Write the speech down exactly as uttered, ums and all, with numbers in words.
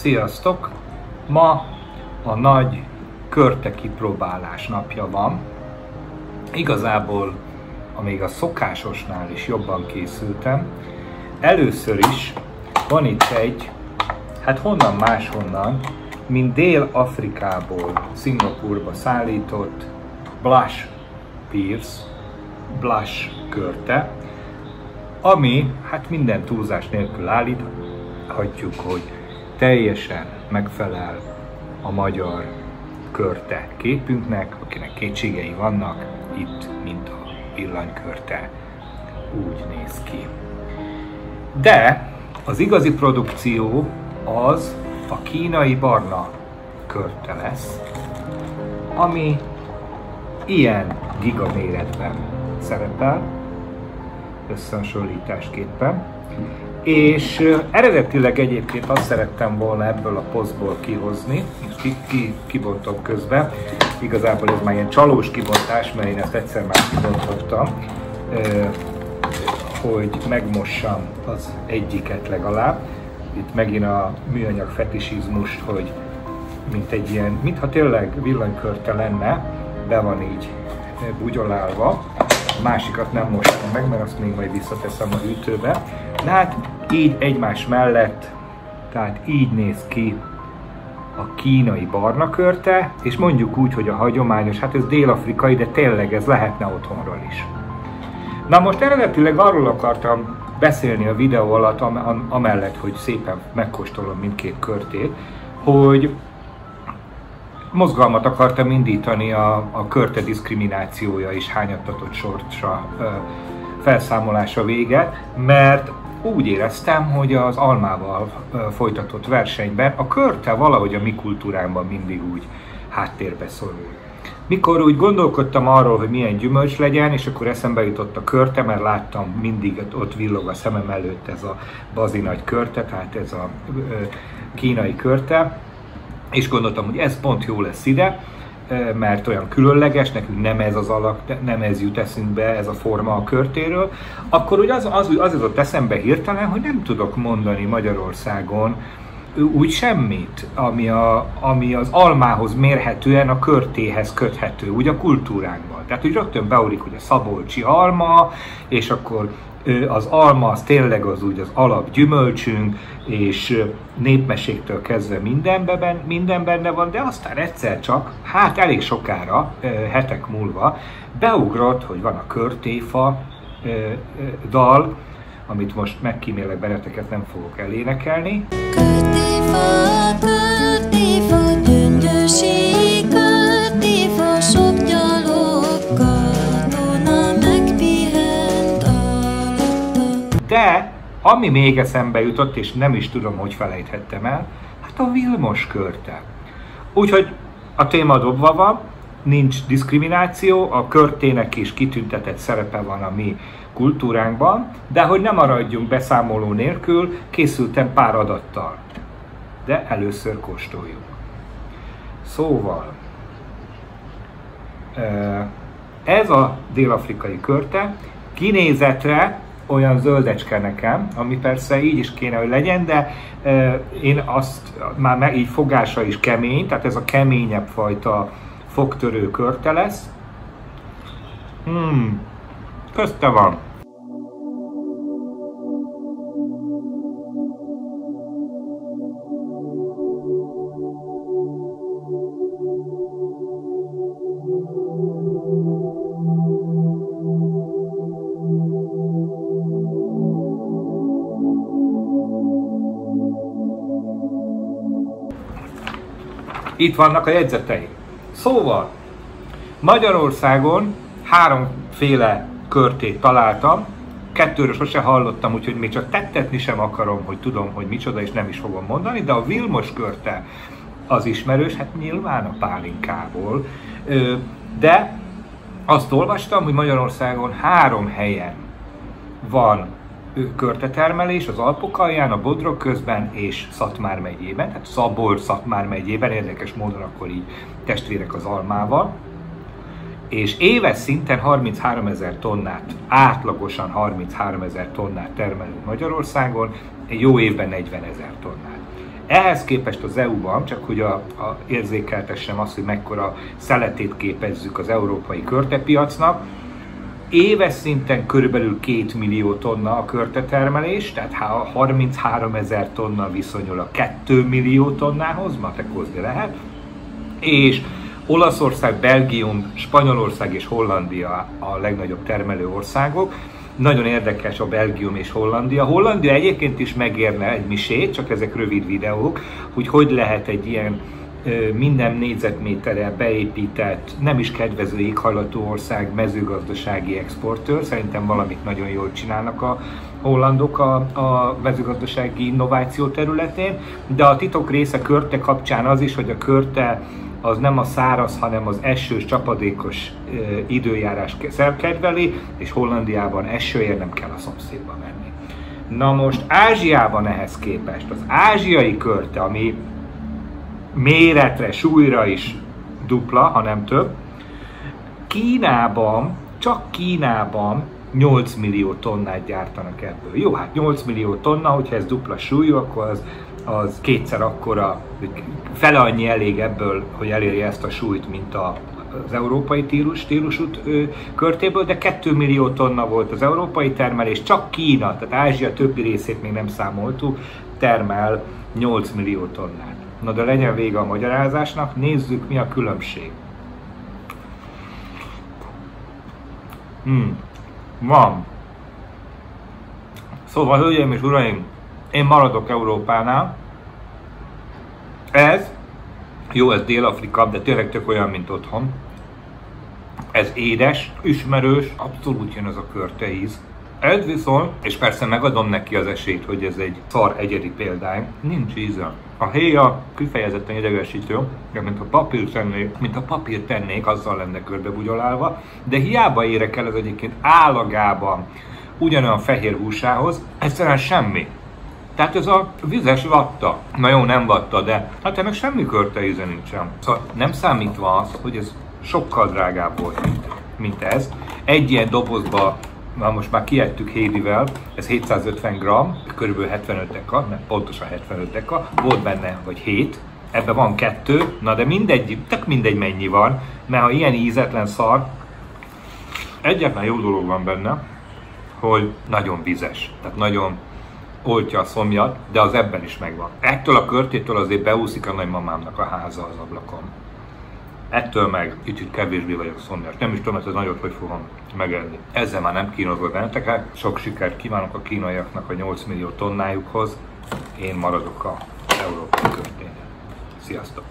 Sziasztok! Ma a nagy körte kipróbálás napja van. Igazából, amíg a szokásosnál is jobban készültem. Először is van itt egy, hát honnan máshonnan, mint Dél-Afrikából Szingapúrba szállított blush pierce, blush körte, ami, hát minden túlzás nélkül állíthatjuk, hogy teljesen megfelel a magyar körte képünknek, akinek kétségei vannak, itt, mint a villanykörte, úgy néz ki. De az igazi produkció az a kínai barna körte lesz, ami ilyen giga méretben szerepel, összehasonlításképpen. És eredetileg egyébként azt szerettem volna ebből a posztból kihozni, és ki kibontom közben. Igazából ez már ilyen csalós kibontás, mert én ezt egyszer már kibontottam, hogy megmossam az egyiket legalább. Itt megint a műanyag fetisizmus, hogy mint egy ilyen, mintha tényleg villanykörte lenne, be van így bugyolálva. A másikat nem mostam meg, mert azt még majd visszateszem a hűtőbe. De hát így egymás mellett, tehát így néz ki a kínai barna körte, és mondjuk úgy, hogy a hagyományos, hát ez dél-afrikai, de tényleg ez lehetne otthonról is. Na most eredetileg arról akartam beszélni a videó alatt, am amellett, hogy szépen megkóstolom mindkét körtét, hogy mozgalmat akartam indítani a, a körte diszkriminációja és hányattatott sorsa felszámolása véget, mert úgy éreztem, hogy az almával folytatott versenyben a körte valahogy a mi kultúránkban mindig úgy háttérbe szorul. Mikor úgy gondolkodtam arról, hogy milyen gyümölcs legyen, és akkor eszembe jutott a körte, mert láttam mindig ott villog a szemem előtt ez a bazi nagy körte, tehát ez a kínai körte, és gondoltam, hogy ez pont jó lesz ide, mert olyan különleges, nekünk nem ez az alak, nem ez jut eszünkbe, ez a forma a körtéről, akkor ugye az, az, az jutott eszembe hirtelen, hogy nem tudok mondani Magyarországon úgy semmit, ami, a, ami az almához mérhetően a körtéhez köthető, úgy a kultúránkban. Tehát úgy rögtön beúrik, hogy a szabolcsi alma, és akkor az alma az tényleg az úgy az alapgyümölcsünk, és népmeséktől kezdve mindenben, minden benne van, de aztán egyszer csak, hát elég sokára, hetek múlva, beugrott, hogy van a körtéfa dal, amit most megkímélek benneteket, nem fogok elénekelni. Körtéfa, körtéfa, gyöngyösi, körtéfa, sok gyalokkal, katona megpihent alatta. De, ami még eszembe jutott, és nem is tudom, hogy felejthettem el, hát a Vilmos körte. Úgyhogy a téma dobva van, nincs diszkrimináció, a körtének is kitüntetett szerepe van a mi kultúránkban, de hogy nem maradjunk beszámoló nélkül, készültem pár adattal. De először kóstoljuk. Szóval, ez a dél-afrikai körte kinézetre olyan zöldecske nekem, ami persze így is kéne, hogy legyen, de én azt már meg, így fogása is kemény, tehát ez a keményebb fajta fogtörő körte lesz. Hmm, közte van. Itt vannak a jegyzeteim. Szóval, Magyarországon háromféle körtét találtam, kettőről sose hallottam, úgyhogy még csak tettetni sem akarom, hogy tudom, hogy micsoda, és nem is fogom mondani, de a Vilmos körte az ismerős, hát nyilván a pálinkából, de azt olvastam, hogy Magyarországon három helyen van körtetermelés, az Alpok alján, a Bodrog közben és Szatmár megyében, tehát Szabolcs-Szatmár megyében, érdekes módon akkor így testvérek az almával, és éves szinten harmincháromezer tonnát, átlagosan harmincháromezer tonnát termelünk Magyarországon, egy jó évben negyvenezer tonnát. Ehhez képest az é u-ban, csak hogy a, a érzékeltessem azt, hogy mekkora szeletét képezzük az európai körtepiacnak, éves szinten körülbelül két millió tonna a körtetermelés, tehát ha harminchárom ezer tonna viszonyul a két millió tonnához, matekozni lehet, és Olaszország, Belgium, Spanyolország és Hollandia a legnagyobb termelő országok. Nagyon érdekes a Belgium és Hollandia. Hollandia egyébként is megérne egy misét, csak ezek rövid videók, hogy hogy lehet egy ilyen minden négyzetméterre beépített, nem is kedvező éghajlatú ország mezőgazdasági exportőr. Szerintem valamit nagyon jól csinálnak a hollandok a, a mezőgazdasági innováció területén, de a titok része körte kapcsán az is, hogy a körte az nem a száraz, hanem az esős, csapadékos időjárás kedveli, és Hollandiában esőért nem kell a szomszédba menni. Na most Ázsiában ehhez képest az ázsiai körte, ami méretre, súlyra is dupla, hanem több, Kínában, csak Kínában nyolc millió tonnát gyártanak ebből. Jó, hát nyolc millió tonna, hogyha ez dupla súlyú, akkor az az kétszer akkora, fele annyi elég ebből, hogy elérje ezt a súlyt, mint a, az európai tílus, tílusú körtéből, de két millió tonna volt az európai termelés, csak Kína, tehát Ázsia többi részét még nem számoltuk, termel nyolc millió tonnát. Na de legyen vége a magyarázásnak, nézzük, mi a különbség. Hmm. Van. Szóval, hölgyeim és uraim, én maradok Európánál. Ez, jó, ez Dél-Afrika, de tényleg tök olyan, mint otthon. Ez édes, ismerős, abszolút jön ez a körte íz. Ez viszont, és persze megadom neki az esélyt, hogy ez egy szar egyedi példány, nincs íze. A héja kifejezetten idegesítő, de mint a papírt tennék, mint a papírt tennék, azzal lenne körbebugyolálva, de hiába érek el ez egyébként állagában ugyanolyan fehér húsához, egyszerűen semmi. Tehát ez a vizes vatta. Na jó, nem vatta, de hát ennek semmi körte íze nincsen. Szóval nem számítva az, hogy ez sokkal drágább volt, mint, mint ez. Egy ilyen dobozba, na most már kiettük Hédivel, ez hétszázötven gramm, kb. hetvenöt deka, nem, pontosan hetvenöt deka, volt benne, vagy hét, ebben van kettő, na de mindegy, tök mindegy mennyi van, mert ha ilyen ízetlen szar, egyetlen jó dolog van benne, hogy nagyon vizes, tehát nagyon oltja a szomjat, de az ebben is megvan. Ettől a körtétől azért beúszik a nagymamámnak a háza az ablakon. Ettől meg kicsit kevésbé vagyok szomjas. Nem is tudom, ez nagyot hogy fogom megenni. Ezzel már nem kínozol benneteket. Sok sikert kívánok a kínaiaknak a nyolc millió tonnájukhoz. Én maradok a európai körténél. Sziasztok!